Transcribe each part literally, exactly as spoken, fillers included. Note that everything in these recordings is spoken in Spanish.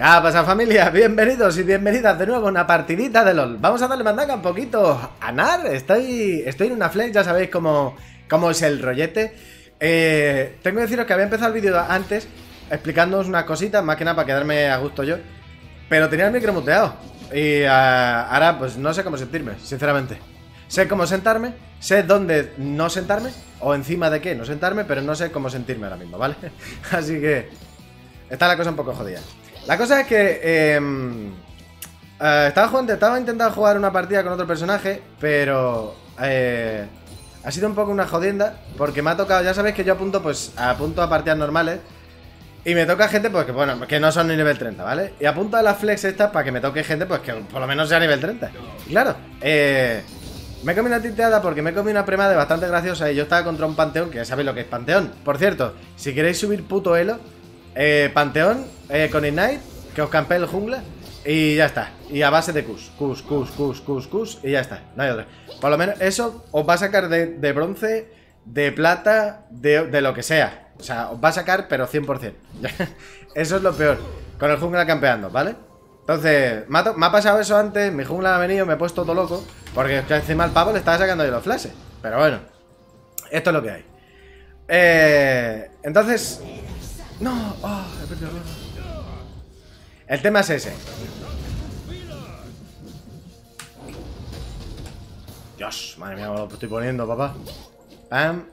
¿Qué pasa, familia? Bienvenidos y bienvenidas de nuevo a una partidita de LOL. Vamos a darle mandanga un poquito a Gnar. Estoy, estoy en una flex, ya sabéis cómo, cómo es el rollete. eh, Tengo que deciros que había empezado el vídeo antes explicándoos una cosita, más que nada para quedarme a gusto yo, pero tenía el micro muteado. Y uh, ahora pues no sé cómo sentirme, sinceramente. Sé cómo sentarme, sé dónde no sentarme, o encima de qué no sentarme, pero no sé cómo sentirme ahora mismo, ¿vale? Así que está la cosa un poco jodida. La cosa es que eh, eh, estaba, jugando, estaba intentando jugar una partida con otro personaje, pero eh, ha sido un poco una jodienda, porque me ha tocado, ya sabéis que yo apunto pues apunto a partidas normales, y me toca gente pues que, bueno, que no son ni nivel treinta, ¿vale? Y apunto a las flex estas para que me toque gente pues que por lo menos sea nivel treinta. Y claro, eh, me he comido una tinteada porque me he comido una premade bastante graciosa y yo estaba contra un Panteón, que ya sabéis lo que es Panteón. Por cierto, si queréis subir puto elo, Eh, Panteón, eh, con Ignite, que os campee el jungla, y ya está. Y a base de Qs, Qs, Qs, Qs, Qs, Qs, y ya está, no hay otra. Por lo menos eso os va a sacar de, de bronce, de plata, de, de lo que sea. O sea, os va a sacar, pero cien por cien. Eso es lo peor, con el jungla campeando, ¿vale? Entonces, me ha, me ha pasado eso antes, mi jungla ha venido, me he puesto todo loco, porque encima al pavo le estaba sacando yo los flashes. Pero bueno, esto es lo que hay. Eh, entonces... No, oh, he perdido. El tema es ese. Dios, madre mía, lo estoy poniendo, papá. Pam.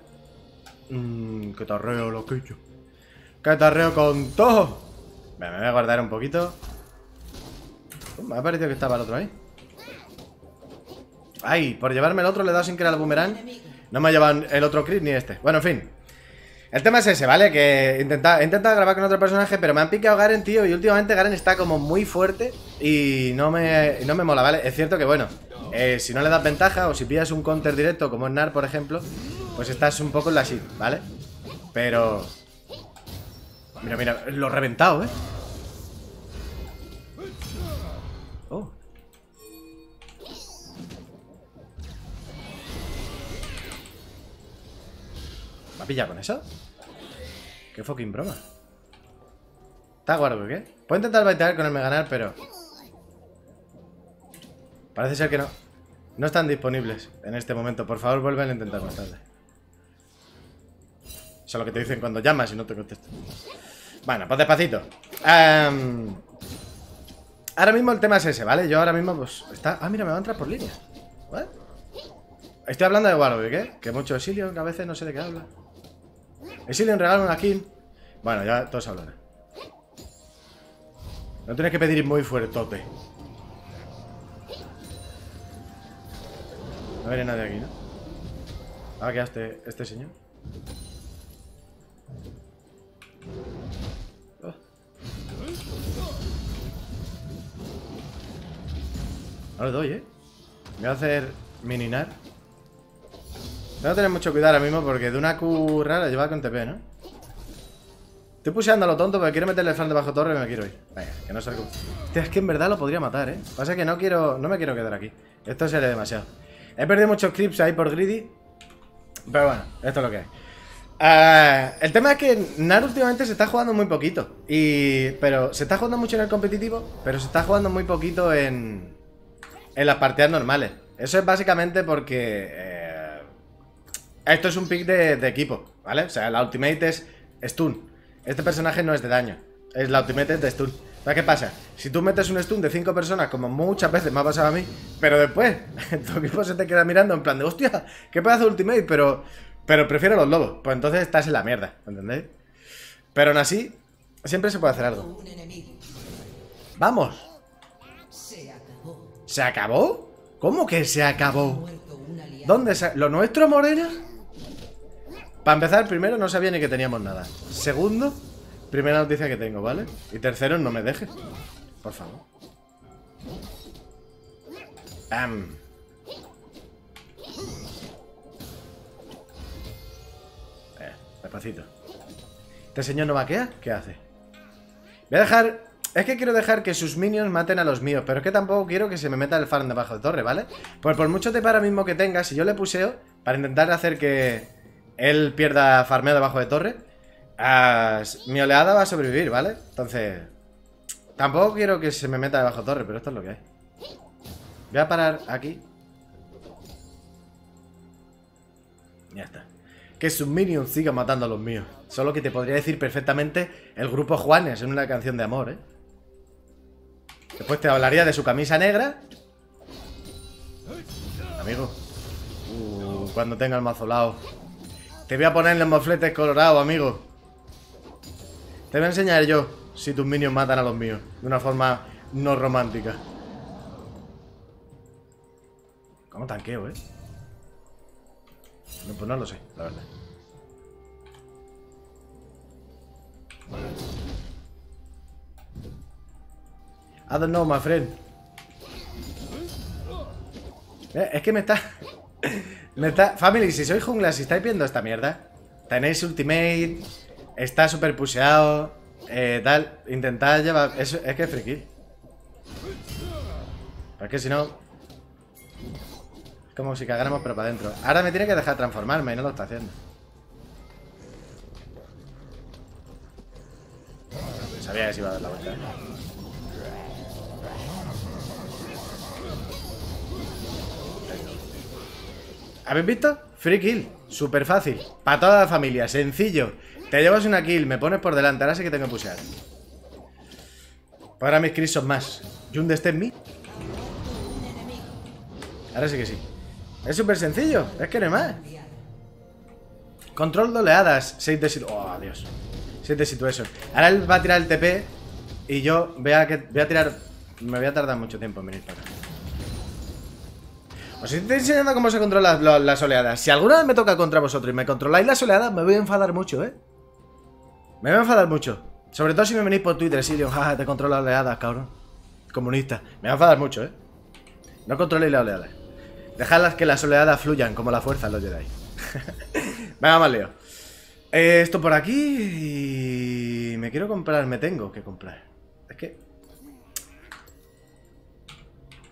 Mm, qué tarreo, loquillo. Qué tarreo con todo. Vale, me voy a guardar un poquito. Uh, me ha parecido que estaba el otro ahí. Ay, por llevarme el otro le he dado sin querer al boomerang. No me ha llevado el otro crit ni este. Bueno, en fin. El tema es ese, ¿vale? Que intenta, he intentado grabar con otro personaje, pero me han picado Garen, tío. Y últimamente Garen está como muy fuerte y no me, no me mola, ¿vale? Es cierto que, bueno, eh, si no le das ventaja o si pillas un counter directo como Gnar, por ejemplo, pues estás un poco en la shit, ¿vale? Pero... Mira, mira, lo he reventado, ¿eh? Oh. ¿Me ha pillado con eso? Qué fucking broma. ¿Está Warwick, eh? Puedo intentar baitear con el Meganar, pero... Parece ser que no. No están disponibles en este momento. Por favor, vuelven a intentar más tarde. Eso es lo que te dicen cuando llamas y no te contestan. Bueno, pues despacito. Um... Ahora mismo el tema es ese, ¿vale? Yo ahora mismo pues... está. Ah, mira, me va a entrar por línea. ¿What? Estoy hablando de Warwick, ¿eh? Que mucho Exilion, que a veces no sé de qué habla. Exilion, regalo una kill. Bueno, ya todos hablan. No tienes que pedir muy fuertote. No viene nadie aquí, ¿no? Ah, que este, este señor. Oh. No lo doy, ¿eh? Voy a hacer mininar. Tengo que tener mucho cuidado ahora mismo porque de una Q rara lleva con T P, ¿no? Estoy pusheando a lo tonto porque quiero meterle el flan debajo torre y me quiero ir. Venga, que no salgo. Hostia, es que en verdad lo podría matar, ¿eh? Pasa que no quiero, no me quiero quedar aquí. Esto sería demasiado. He perdido muchos clips ahí por greedy, pero bueno, esto es lo que es. Uh, el tema es que Gnar últimamente se está jugando muy poquito. Y... pero se está jugando mucho en el competitivo, pero se está jugando muy poquito en... en las partidas normales. Eso es básicamente porque... Eh, esto es un pick de, de equipo, ¿vale? O sea, la ultimate es stun. Este personaje no es de daño, es la ultimate es de stun. ¿Sabes qué pasa? Si tú metes un stun de cinco personas, como muchas veces me ha pasado a mí, pero después tu equipo se te queda mirando en plan de hostia, qué pedazo de ultimate, pero, pero prefiero los lobos. Pues entonces estás en la mierda, ¿entendéis? Pero aún así, siempre se puede hacer algo. ¡Vamos! ¿Se acabó? ¿Cómo que se acabó? ¿Dónde se... ¿Lo nuestro, Morena? Para empezar, primero, no sabía ni que teníamos nada. Segundo, primera noticia que tengo, ¿vale? Y tercero, no me dejes, por favor. um. eh, Despacito. ¿Este señor no vaquea? ¿Qué hace? Voy a dejar... Es que quiero dejar que sus minions maten a los míos, pero es que tampoco quiero que se me meta el farm debajo de torre, ¿vale? Pues por mucho T P ahora mismo que tenga, si yo le puseo para intentar hacer que él pierda farmeo debajo de torre, uh, mi oleada va a sobrevivir, ¿vale? Entonces, Tampoco quiero que se me meta debajo torre, pero esto es lo que hay. Voy a parar aquí. Ya está. Que sus minions sigan matando a los míos. Solo que te podría decir perfectamente el grupo Juanes en una canción de amor, ¿eh? Después te hablaría de su camisa negra. Amigo. Uh, cuando tenga el mazo lao. Te voy a poner los mofletes colorados, amigo. Te voy a enseñar yo si tus minions matan a los míos. De una forma no romántica. ¿Cómo tanqueo, eh? No, pues no lo sé, la verdad. I don't know, my friend. Eh, es que me está... me está... Family, si sois jungla, si estáis viendo esta mierda, tenéis ultimate, está super puseado, eh, tal, intentad llevar... Es, es que es friki. Porque si no... Como si cagáramos pero para adentro. Ahora me tiene que dejar transformarme y no lo está haciendo. Sabía que se iba a dar la vuelta. ¿Habéis visto? Free kill. Súper fácil. Para toda la familia. Sencillo. Te llevas una kill. Me pones por delante. Ahora sí que tengo que pusear. Ahora mis kills son más. ¿Y un destep me? Ahora sí que sí. Es súper sencillo, es que no hay más. Control de oleadas, seis de situación. Oh, Dios. seis de situación. Ahora él va a tirar el T P y yo voy a, que... voy a tirar. Me voy a tardar mucho tiempo en venir para acá. Os estoy enseñando cómo se controlan las, las oleadas. Si alguna vez me toca contra vosotros y me controláis las oleadas, me voy a enfadar mucho, ¿eh? Me voy a enfadar mucho. Sobre todo si me venís por Twitter, Silvio. Jaja, te controlo las oleadas, cabrón. Comunista. Me va a enfadar mucho, ¿eh? No controléis las oleadas. Dejadlas que las oleadas fluyan como la fuerza los Jedi. Venga, más leo. Eh, esto por aquí. Y me quiero comprar, me tengo que comprar. Es que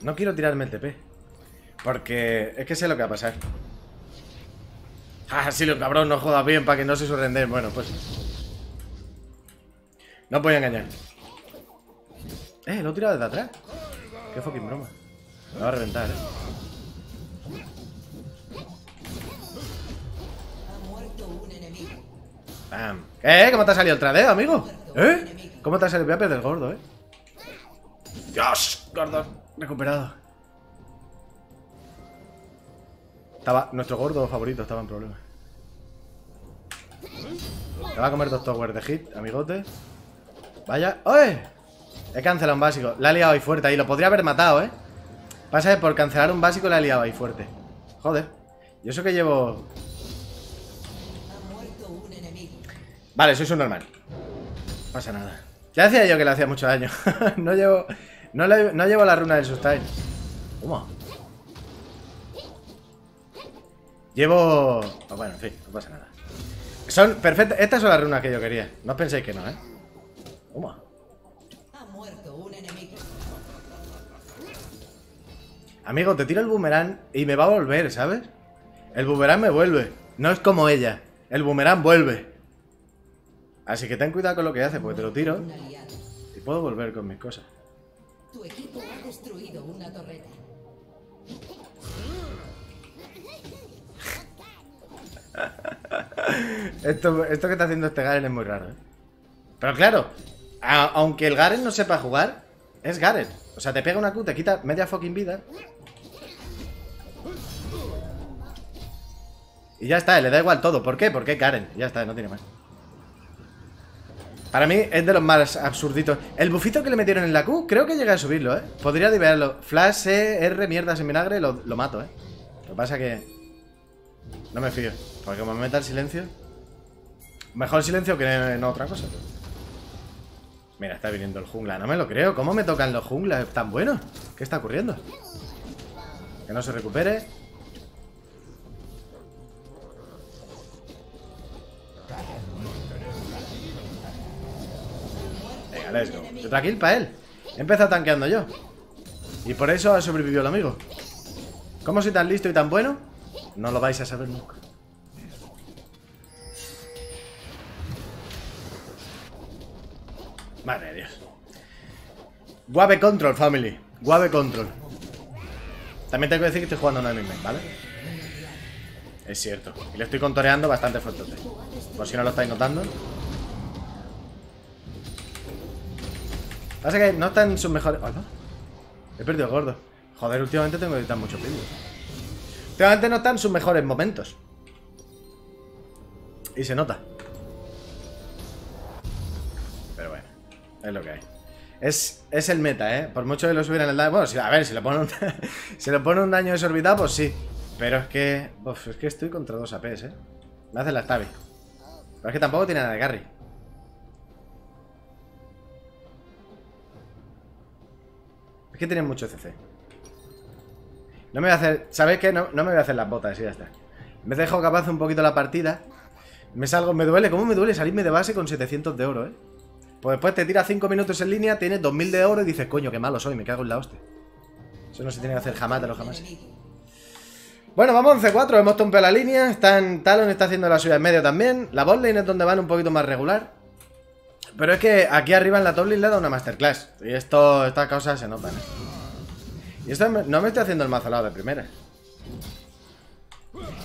no quiero tirarme el T P. Porque es que sé lo que va a pasar. Ah, sí, lo cabrón, no jodas bien para que no se sorrenden. Bueno, pues no os voy a engañar. Eh, lo he tirado desde atrás. Qué fucking broma. Me va a reventar, eh. Bam. ¿Eh? ¿Cómo te ha salido el tradeo, amigo? ¿Eh? ¿Cómo te ha salido? Voy a perder el gordo, ¿eh? ¡Dios! Gordo recuperado. Estaba... Nuestro gordo favorito estaba en problemas. Te va a comer dos towers de hit, amigote. Vaya... ¡Oye! He cancelado un básico. La he liado ahí fuerte. Ahí lo podría haber matado, ¿eh? Pasa que por cancelar un básico la he liado ahí fuerte. Joder. Y eso que llevo... Vale, soy su normal. No pasa nada. Ya decía yo que le hacía mucho daño. No llevo... No, le, no llevo la runa del sustain. ¿Cómo? Llevo... Oh, bueno, en fin, no pasa nada. Son perfectas... Estas son las runas que yo quería. No os penséis que no, ¿eh? ¿Cómo? Amigo, te tiro el boomerang y me va a volver, ¿sabes? El boomerang me vuelve. No es como ella. El boomerang vuelve. Así que ten cuidado con lo que hace, porque te lo tiro y puedo volver con mis cosas. Tu equipo ha destruido una torreta. esto, esto que está haciendo este Garen es muy raro, ¿eh? Pero claro, a, aunque el Garen no sepa jugar, es Garen. O sea, te pega una Q, te quita media fucking vida. Y ya está, le da igual todo. ¿Por qué? Porque es Garen. Ya está, no tiene más. Para mí es de los más absurditos. El bufito que le metieron en la Q, creo que llega a subirlo, ¿eh? Podría liberarlo. Flash, e, R, mierdas en vinagre, lo, lo mato, ¿eh? Lo que pasa que... No me fío. Porque como me meta el silencio... Mejor silencio que no otra cosa. Mira, está viniendo el jungla. No me lo creo. ¿Cómo me tocan los junglas tan buenos? ¿Qué está ocurriendo? Que no se recupere. Otra kill para él. He empezado tanqueando yo. Y por eso ha sobrevivido el amigo. ¿Cómo soy tan listo y tan bueno? No lo vais a saber nunca. Madre de Dios. Guave control, family. Guave control. También tengo que decir que estoy jugando un anime, ¿vale? Es cierto. Y lo estoy contoreando bastante fuerte. Por si no lo estáis notando. Pasa que no están sus mejores... Oh, no. He perdido gordo. Joder, últimamente tengo que editar mucho vídeo. Últimamente no están sus mejores momentos. Y se nota. Pero bueno, es lo que hay. Es, es el meta, ¿eh? Por mucho que lo subieran el daño... Bueno, si, a ver, si le ponen un, si le ponen un daño desorbitado, pues sí. Pero es que... Uf, es que estoy contra dos A Pes, ¿eh? Me hacen la stabi. Pero es que tampoco tiene nada de carry. Es que tienen mucho C C. No me voy a hacer... ¿Sabéis qué? No, no me voy a hacer las botas y ya está. Me dejo capaz un poquito la partida. Me salgo... Me duele. ¿Cómo me duele salirme de base con setecientos de oro, eh? Pues después te tiras cinco minutos en línea, tienes dos mil de oro y dices, coño, qué malo soy, me cago en la hostia. Eso no se tiene que hacer jamás, de los jamás. Bueno, vamos once cuatro, hemos tompeado la línea. Están, Talon está haciendo la suya en medio también. La botlane es donde van un poquito más regular. Pero es que aquí arriba en la top lane le da una masterclass. Y esto, estas cosas se notan, ¿eh? Y esto no me estoy haciendo el mazolado de primera.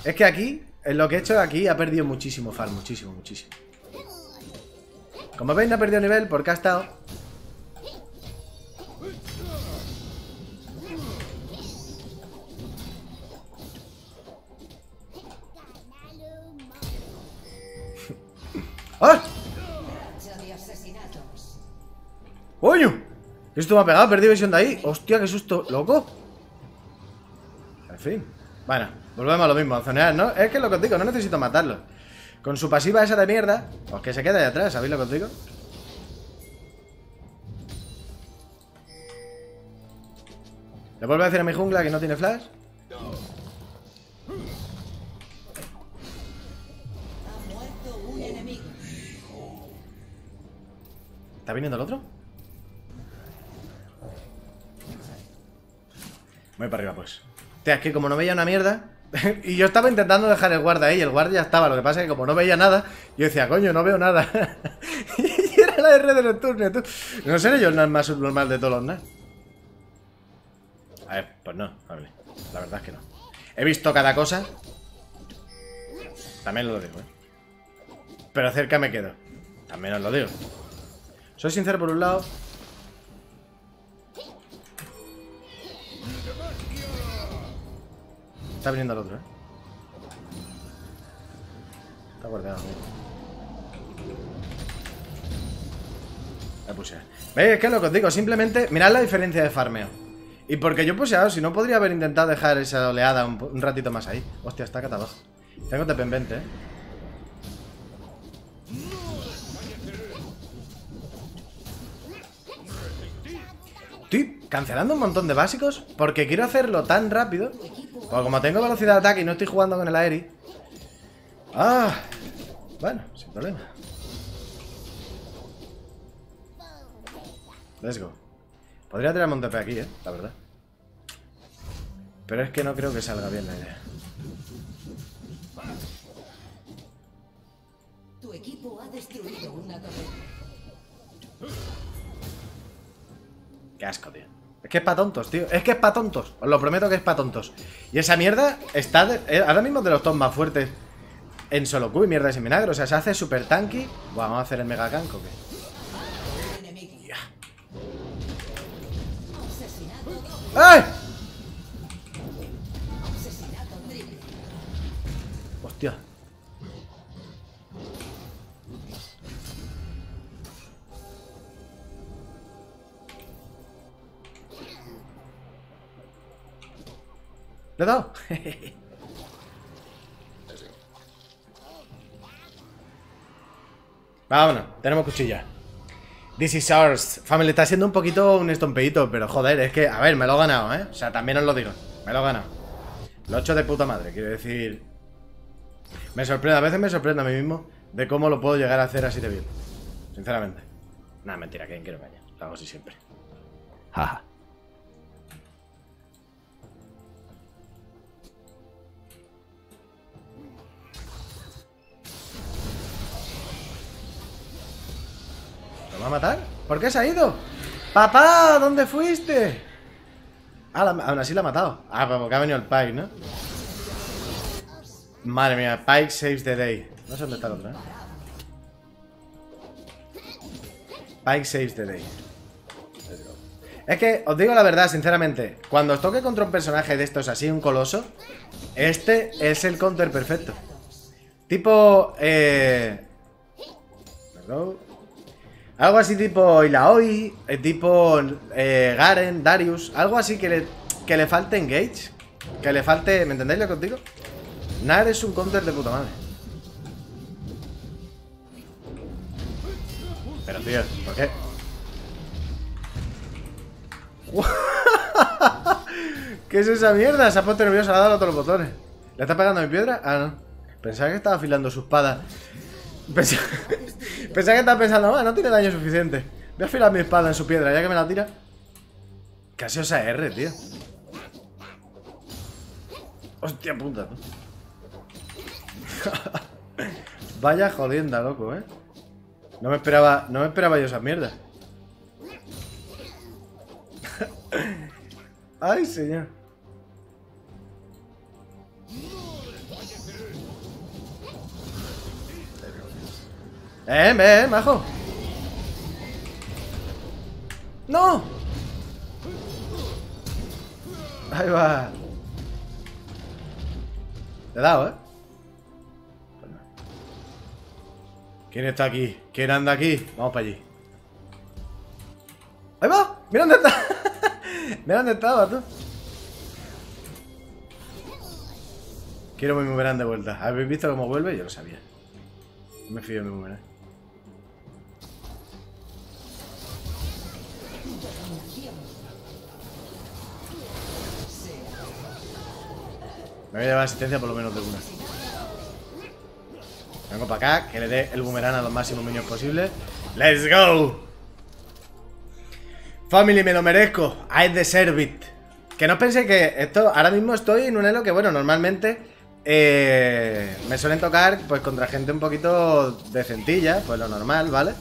Es que aquí, en lo que he hecho aquí, ha perdido muchísimo farm, muchísimo, muchísimo. Como veis, no ha perdido nivel porque ha estado... ¡Ah! ¡Coño! Esto me ha pegado, perdí visión de ahí. ¡Hostia, qué susto, loco! En fin. Bueno, volvemos a lo mismo, a zonear, ¿no? Es que es lo que os digo, no necesito matarlo. Con su pasiva esa de mierda, pues que se quede de atrás, ¿sabéis lo que os digo? Le vuelvo a decir a mi jungla que no tiene flash. ¿Está viniendo el otro? Voy para arriba, pues. Tía, es que como no veía una mierda... Y yo estaba intentando dejar el guarda ahí y el guarda ya estaba. Lo que pasa es que como no veía nada, yo decía, coño, no veo nada. Y era la R de Nocturne, tú. No seré yo el más subnormal de todos los Gnar. A ver, pues no, vale. La verdad es que no. He visto cada cosa. También os lo digo, ¿eh? Pero cerca me quedo. También os lo digo. Soy sincero por un lado. Está viniendo el otro, ¿eh? Está guardado, amigo. Me puse. ¿Veis? Es que es lo que os digo. Simplemente mirad la diferencia de farmeo. Y porque yo he puseado, si no podría haber intentado dejar esa oleada un, un ratito más ahí. Hostia, está acá abajo. Tengo T P en veinte, ¿eh? Estoy cancelando un montón de básicos porque quiero hacerlo tan rápido. Pues como tengo velocidad de ataque y no estoy jugando con el aeri. Ah, bueno, sin problema. Let's go. Podría tirarme un T P aquí, eh, la verdad. Pero es que no creo que salga bien la idea. Tu equipo ha destruido una torre. Qué asco, tío. Es que es para tontos, tío. Es que es para tontos. Os lo prometo que es para tontos. Y esa mierda está de, ahora mismo de los top más fuertes en solo Q y mierda sin milagro. O sea, se hace super tanky. Buah, vamos a hacer el mega canco, ¿qué? Yeah. ¡Ay! Hostia. ¿Le he dado? Vámonos, tenemos cuchilla. This is ours. Family, está siendo un poquito un estompeíto, pero joder, es que, a ver, me lo he ganado, ¿eh? O sea, también os lo digo, me lo he ganado. Lo he hecho de puta madre, quiero decir. Me sorprende, a veces me sorprende a mí mismo de cómo lo puedo llegar a hacer así de bien. Sinceramente. Nada, mentira, que quiero engañar. Lo hago así siempre. Jaja. ¿Va a matar? ¿Por qué se ha ido? ¡Papá! ¿Dónde fuiste? Ah, la, aún así la ha matado. Ah, pero porque ha venido el Pike, ¿no? Madre mía, Pike saves the day. No sé dónde está el otro, ¿eh? Pike saves the day. Es que, os digo la verdad, sinceramente, cuando os toque contra un personaje de estos así, un coloso, este es el counter perfecto. Tipo, eh... perdón. Algo así tipo Ilaoi, tipo eh, Garen, Darius, algo así que le, que le falte engage, que le falte... ¿Me entendéis lo que os digo? Gnar es un counter de puta madre. Pero tío, ¿por qué? ¿Qué es esa mierda? Se ha puesto nervioso, le ha dado a todos los botones. ¿Le está pegando a mi piedra? Ah, no. Pensaba que estaba afilando su espada. Pensaba, pensaba que estaba pensando, ah, no tiene daño suficiente. Voy a afilar mi espada en su piedra, ya que me la tira. Casi osa R, tío. Hostia puta, ¿no? Vaya jodienda, loco, eh. No me esperaba, no me esperaba yo esas mierdas. Ay, señor. Eh, eh, majo. ¡No! Ahí va. Te he dado, ¿eh? ¿Quién está aquí? ¿Quién anda aquí? Vamos para allí. ¡Ahí va! ¡Mira dónde está! Mira dónde estaba, tú. Quiero mi boomerang de vuelta. ¿Habéis visto cómo vuelve? Yo lo sabía. No me fío de mi boomerang. Me voy a llevar asistencia por lo menos de una. Vengo para acá, que le dé el boomerang a los máximos minions posibles. ¡Let's go! Family, me lo merezco. I deserve it. Que no pensé que esto... Ahora mismo estoy en un elo que, bueno, normalmente eh, me suelen tocar pues contra gente un poquito decentilla. Pues lo normal, ¿vale?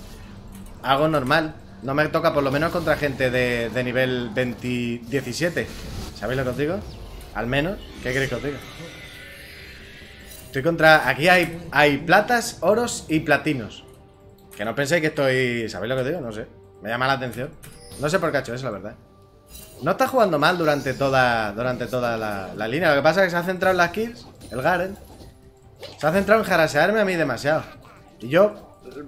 Algo normal. No me toca por lo menos contra gente de, de nivel veinte, diecisiete. ¿Sabéis lo que os digo? Al menos. ¿Qué queréis que os diga? Estoy contra... Aquí hay, hay platas, oros y platinos. Que no penséis que estoy... ¿Sabéis lo que os digo? No sé. Me llama la atención. No sé por qué ha hecho eso, la verdad. No está jugando mal durante toda durante toda la, la línea. Lo que pasa es que se ha centrado en las kills, el Garen. Se ha centrado en jarasearme a mí demasiado. Y yo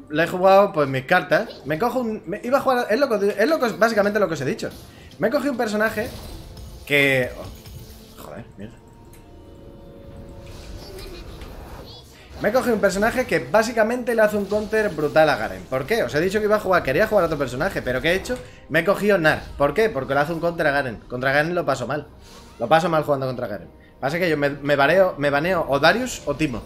le he jugado, pues, mis cartas. Me cojo un... Me, iba a jugar... Es, lo que, es lo que, básicamente lo que os he dicho. Me he cogido un personaje que... Oh, joder, mierda. Me he cogido un personaje que básicamente le hace un counter brutal a Garen. ¿Por qué? Os he dicho que iba a jugar, quería jugar a otro personaje, pero ¿qué he hecho? Me he cogido Gnar. ¿Por qué? Porque le hace un counter a Garen. Contra Garen lo paso mal. Lo paso mal jugando contra Garen. Pasa que yo me, me, bareo, me baneo o Darius o Teemo.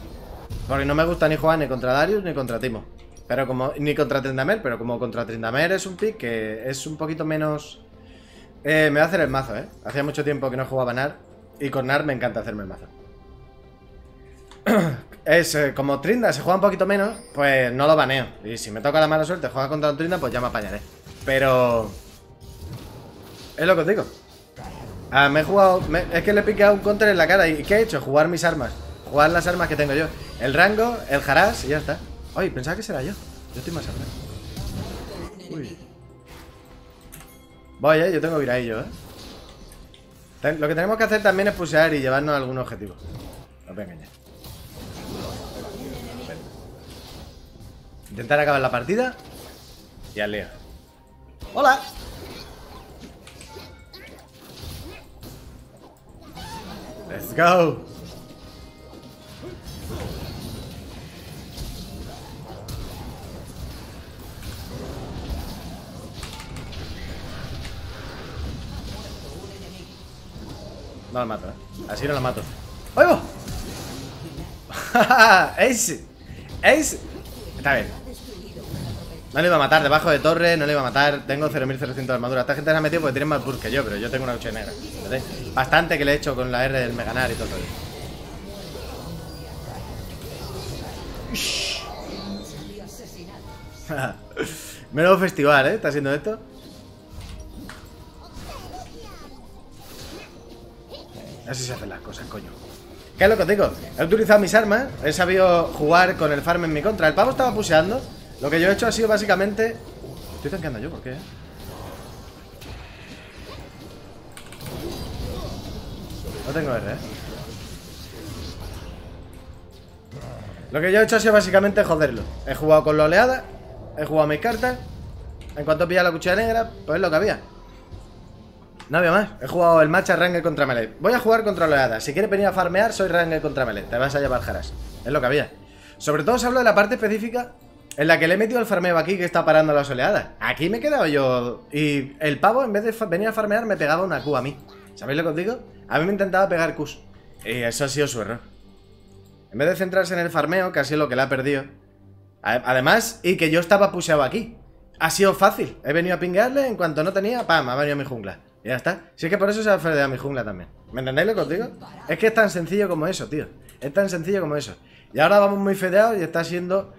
Porque no me gusta ni jugar ni contra Darius ni contra Teemo. Pero como, ni contra Trindamer, pero como contra Trindamer es un pick que es un poquito menos... Eh, me va a hacer el mazo, ¿eh? Hacía mucho tiempo que no jugaba Gnar. Y con Gnar me encanta hacerme el mazo. Es eh, como Trinda se juega un poquito menos, pues no lo baneo. Y si me toca la mala suerte juega contra un Trinda, pues ya me apañaré. Pero... es lo que os digo. Ah, me he jugado... Me, es que le he picado un counter en la cara. ¿Y qué he hecho? Jugar mis armas. Jugar las armas que tengo yo. El rango, el harass y ya está. Ay, pensaba que será yo. Yo estoy más armado. Uy. Voy, eh, yo tengo viradillo, eh. Ten, lo que tenemos que hacer también es pusear y llevarnos algún objetivo. No os voy a engañar. Intentar acabar la partida y al lío. ¡Hola! ¡Let's go! No la mato, ¿eh? Así no la mato. ¡Ahí va! ¡Ace! ¡Ace! Está bien. No le iba a matar, debajo de torre, no le iba a matar. Tengo cero mil setecientos de armadura. Esta gente se ha metido porque tienen más burst que yo, pero yo tengo una lucha negra. ¿Vale? Bastante que le he hecho con la R del Meganar y todo eso. Menudo festival, ¿eh? Está siendo esto. Así se hacen las cosas, coño. ¿Qué es lo que os digo? He utilizado mis armas, he sabido jugar con el farm en mi contra. El pavo estaba pusheando. Lo que yo he hecho ha sido básicamente... Estoy tanqueando yo, ¿por qué? No tengo R, ¿eh? Lo que yo he hecho ha sido básicamente joderlo. He jugado con la oleada, he jugado mis cartas. En cuanto pilla la cuchilla negra, pues es lo que había. No había más. He jugado el match a Ranger contra Melee. Voy a jugar contra oleada. Si quieres venir a farmear, soy Ranger contra Melee. Te vas a llevar jaras. Es lo que había. Sobre todo os hablo de la parte específica en la que le he metido el farmeo aquí, que está parando las oleadas. Aquí me he quedado yo. Y el pavo, en vez de venir a farmear, me pegaba una Q a mí. ¿Sabéis lo que os digo? A mí me intentaba pegar Qs. Y eso ha sido su error. En vez de centrarse en el farmeo, que ha sido lo que le ha perdido. Además, y que yo estaba pusheado aquí. Ha sido fácil. He venido a pinguearle. En cuanto no tenía, pam, ha venido a mi jungla. Y ya está. Si es que por eso se ha ofrecido a mi jungla también. ¿Me entendéis lo que os digo? Es que es tan sencillo como eso, tío. Es tan sencillo como eso. Y ahora vamos muy fedeados y está siendo...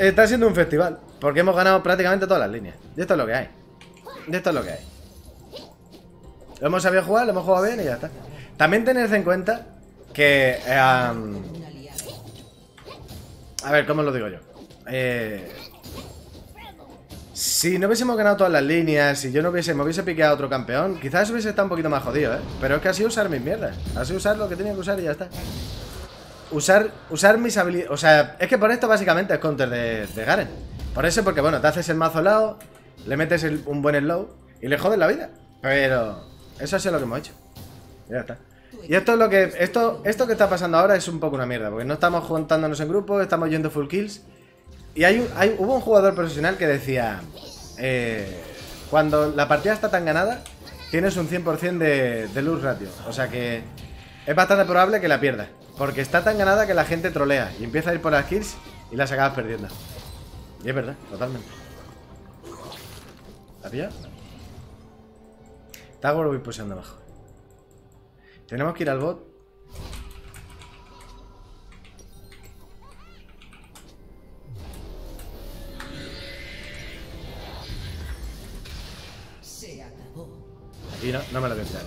está siendo un festival. Porque hemos ganado prácticamente todas las líneas. Y esto es lo que hay. Y esto es lo que hay. Lo hemos sabido jugar, lo hemos jugado bien y ya está. También tened en cuenta que... Um... A ver, ¿cómo os lo digo yo? Eh... Si no hubiésemos ganado todas las líneas, si yo no hubiese, me hubiese piqueado a otro campeón, quizás hubiese estado un poquito más jodido, ¿eh? Pero es que así usar mis mierdas. Así usar lo que tenía que usar y ya está. Usar, usar mis habilidades. O sea, es que por esto básicamente es counter de, de Garen. Por eso, porque bueno, te haces el mazo lao, le metes el, un buen slow y le jodes la vida. Pero eso ha sido lo que hemos hecho. Ya está. Y esto es lo que... Esto, esto que está pasando ahora es un poco una mierda, porque no estamos juntándonos en grupo, estamos yendo full kills. Y hay un, hay, hubo un jugador profesional que decía, eh, cuando la partida está tan ganada, tienes un cien por cien de, de lose ratio. O sea que es bastante probable que la pierdas, porque está tan ganada que la gente trolea y empieza a ir por las kills y las acabas perdiendo. Y es verdad, totalmente. ¿La pilla? Está Warwick puseando abajo. Tenemos que ir al bot. Y no, no me lo voy a tirar.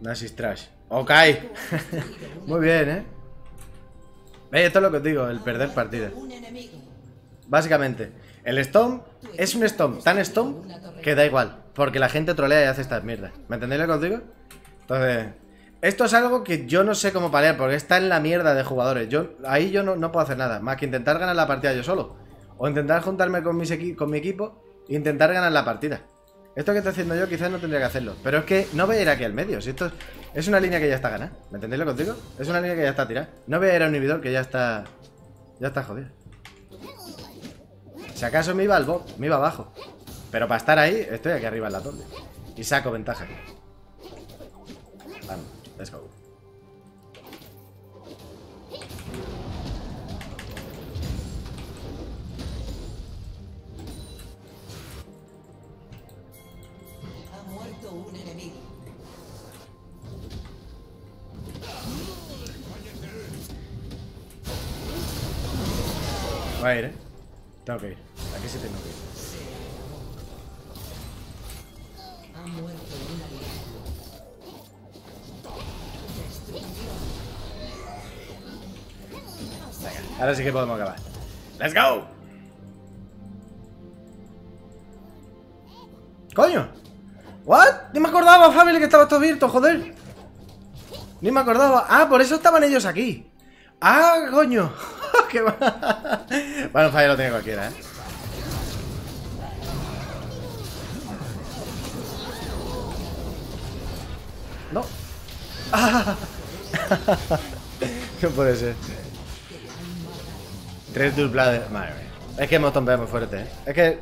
Nasis trash. Ok. Muy bien, ¿eh? ¿Veis? Esto es lo que os digo, el perder partida. Básicamente, el stomp es un stomp tan stomp que da igual, porque la gente trolea y hace estas mierdas. ¿Me entendéis lo que os digo? Entonces, esto es algo que yo no sé cómo palear, porque está en la mierda de jugadores. Yo, ahí yo no, no puedo hacer nada, más que intentar ganar la partida yo solo. O intentar juntarme con, mis equi con mi equipo. Intentar ganar la partida. Esto que estoy haciendo yo quizás no tendría que hacerlo, pero es que no voy a ir aquí al medio. Si esto es una línea que ya está ganada. ¿Me entendéis lo que os digo? Es una línea que ya está tirada. No voy a ir a un inhibidor que ya está... Ya está jodido. Si acaso me iba al bot, me iba abajo, pero para estar ahí, estoy aquí arriba en la torre y saco ventaja. Vamos, let's go. Voy a ir, eh. Tengo que ir. Aquí sí tengo que ir. Venga, ahora sí que podemos acabar. ¡Let's go! ¡Coño! ¿What? Ni me acordaba, Family, que estaba todo abierto, joder. Ni me acordaba. Ah, por eso estaban ellos aquí. Ah, coño. Qué va. Bueno, fallo lo tiene cualquiera, ¿eh? No. Ah. ¿Qué puede ser? Tres dupladas. Madre mía. Es que hemos tomado muy fuerte, ¿eh? Es que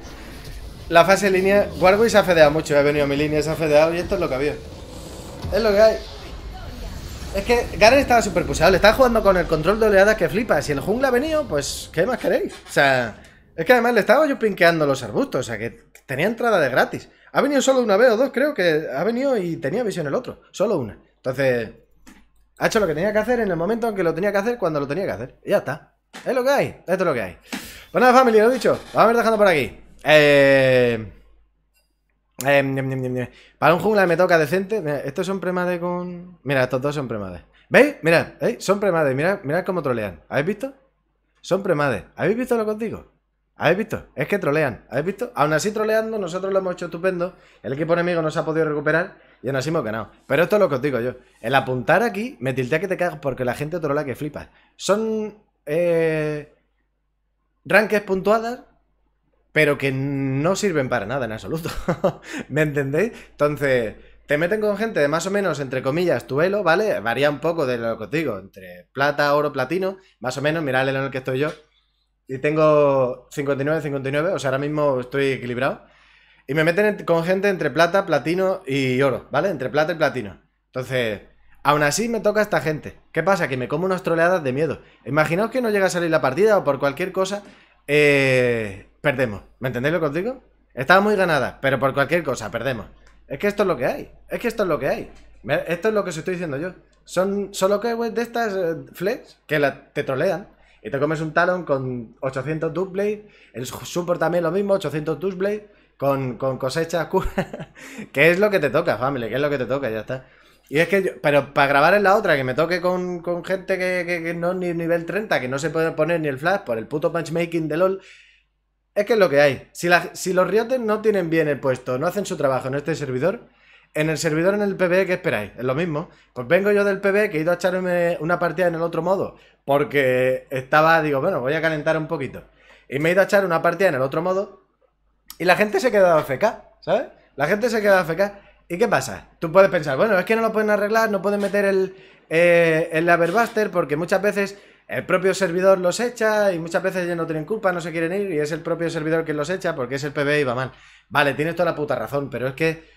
la fase de línea... Warwick se ha fedeado mucho. He venido a mi línea, se ha fedeado y esto es lo que había. Es lo que hay. Es que Garen estaba súper puseado, le estaba jugando con el control de oleadas que flipa. Si el jungla ha venido, pues ¿qué más queréis? O sea, es que además le estaba yo pinqueando los arbustos, o sea que tenía entrada de gratis. Ha venido solo una vez o dos, creo que ha venido y tenía visión el otro, solo una. Entonces, ha hecho lo que tenía que hacer en el momento en que lo tenía que hacer, cuando lo tenía que hacer. Y ya está, es lo que hay, esto es lo que hay. Pues nada, familia, lo dicho, lo vamos a ir dejando por aquí. Eh... Eh, para un jungla me toca decente. Mira, estos son premades con... Mira, estos dos son premades. ¿Veis? Mirad, ¿eh? Son premades. Mirad, mirad cómo trolean. ¿Habéis visto? Son premades. ¿Habéis visto lo que os digo? ¿Habéis visto? Es que trolean. ¿Habéis visto? Aún así troleando, nosotros lo hemos hecho estupendo. El equipo enemigo no se ha podido recuperar y aún así hemos ganado. Pero esto es lo que os digo yo. El apuntar aquí me tiltea que te cagas porque la gente trola que flipas. Son... Eh... ranques puntuadas, pero que no sirven para nada en absoluto. ¿Me entendéis? Entonces, te meten con gente de más o menos, entre comillas, tu elo, ¿vale? Varía un poco de lo que os digo, entre plata, oro, platino, más o menos. Mirad el elo en el que estoy yo. Y tengo cincuenta y nueve, cincuenta y nueve, o sea, ahora mismo estoy equilibrado. Y me meten con gente entre plata, platino y oro, ¿vale? Entre plata y platino. Entonces... aún así me toca esta gente. ¿Qué pasa? Que me como unas troleadas de miedo. Imaginaos que no llega a salir la partida o por cualquier cosa eh, perdemos. ¿Me entendéis lo que os digo? Estaba muy ganada, pero por cualquier cosa perdemos. Es que esto es lo que hay. Es que esto es lo que hay. Esto es lo que os estoy diciendo yo. Son solo que wey, de estas eh, flex que la, te trolean y te comes un Talon con ochocientos Duckblade. El support también lo mismo, ochocientos Duckblade con, con cosechas que es lo que te toca, family, que es lo que te toca, ya está. Y es que yo, pero para grabar en la otra, que me toque con, con gente que, que, que no es ni nivel treinta, que no se puede poner ni el flash por el puto matchmaking de LOL, es que es lo que hay. Si, la, si los Riotes no tienen bien el puesto, no hacen su trabajo en este servidor, en el servidor en el P B E, ¿qué esperáis? Es lo mismo. Pues vengo yo del P B E, que he ido a echarme una partida en el otro modo, porque estaba, digo, bueno, voy a calentar un poquito. Y me he ido a echar una partida en el otro modo, y la gente se queda A F K, ¿sabes? La gente se queda A F K. ¿Y qué pasa? Tú puedes pensar, bueno, es que no lo pueden arreglar, no pueden meter el, eh, el Averbuster porque muchas veces el propio servidor los echa y muchas veces ellos no tienen culpa, no se quieren ir y es el propio servidor que los echa porque es el P B E y va mal. Vale, tienes toda la puta razón, pero es que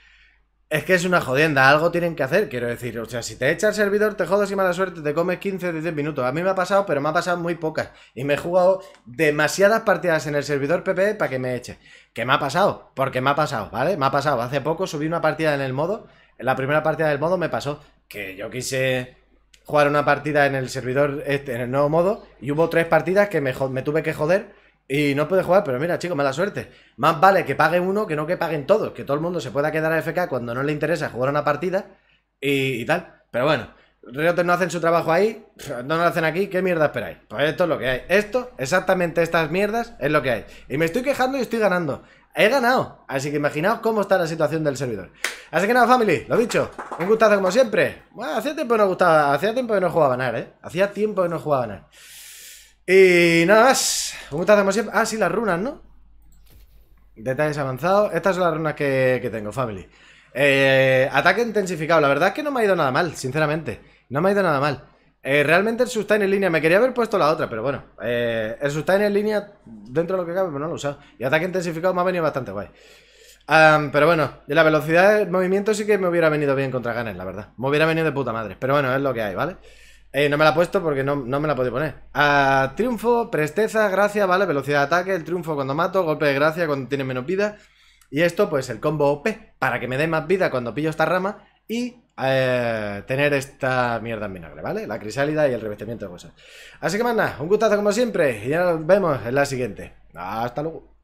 es que es una jodienda, algo tienen que hacer, quiero decir. O sea, si te echa el servidor, te jodas y mala suerte, te comes quince, diez minutos. A mí me ha pasado, pero me ha pasado muy pocas y me he jugado demasiadas partidas en el servidor P B E para que me eche. Que me ha pasado, porque me ha pasado, ¿vale? Me ha pasado, hace poco subí una partida en el modo, en la primera partida del modo me pasó, que yo quise jugar una partida en el servidor, este, en el nuevo modo, y hubo tres partidas que me, me tuve que joder, y no pude jugar, pero mira, chicos, mala suerte, más vale que pague uno que no que paguen todos, que todo el mundo se pueda quedar a F K cuando no le interesa jugar una partida, y, y tal, pero bueno, Riot no hacen su trabajo ahí, no lo hacen aquí, ¿qué mierda esperáis? Pues esto es lo que hay, esto, exactamente estas mierdas es lo que hay, y me estoy quejando y estoy ganando, he ganado, así que imaginaos cómo está la situación del servidor. Así que nada, family, lo dicho, un gustazo como siempre. Bueno, hacía tiempo que no gustaba, hacía tiempo que no jugaba a Gnar, eh, hacía tiempo que no jugaba a Gnar. Y nada más, un gustazo como siempre. Ah, sí, las runas, ¿no? Detalles avanzados, estas son las runas que, que tengo, family. Eh, ataque intensificado, la verdad es que no me ha ido nada mal, sinceramente. No me ha ido nada mal. Eh, realmente el sustain en línea, me quería haber puesto la otra, pero bueno. Eh, el sustain en línea, dentro de lo que cabe, pero no lo he usado. Y ataque intensificado me ha venido bastante guay. Um, pero bueno, la velocidad del movimiento sí que me hubiera venido bien contra Garen, la verdad. Me hubiera venido de puta madre, pero bueno, es lo que hay, ¿vale? Eh, no me la he puesto porque no, no me la podía poner. Uh, triunfo, presteza, gracia, ¿vale? Velocidad de ataque, el triunfo cuando mato, golpe de gracia cuando tiene menos vida. Y esto, pues el combo O P, para que me dé más vida cuando pillo esta rama y... Eh, tener esta mierda en vinagre, ¿vale? La crisálida y el revestimiento de cosas. Así que más nada, un gustazo como siempre. Y ya nos vemos en la siguiente. Hasta luego.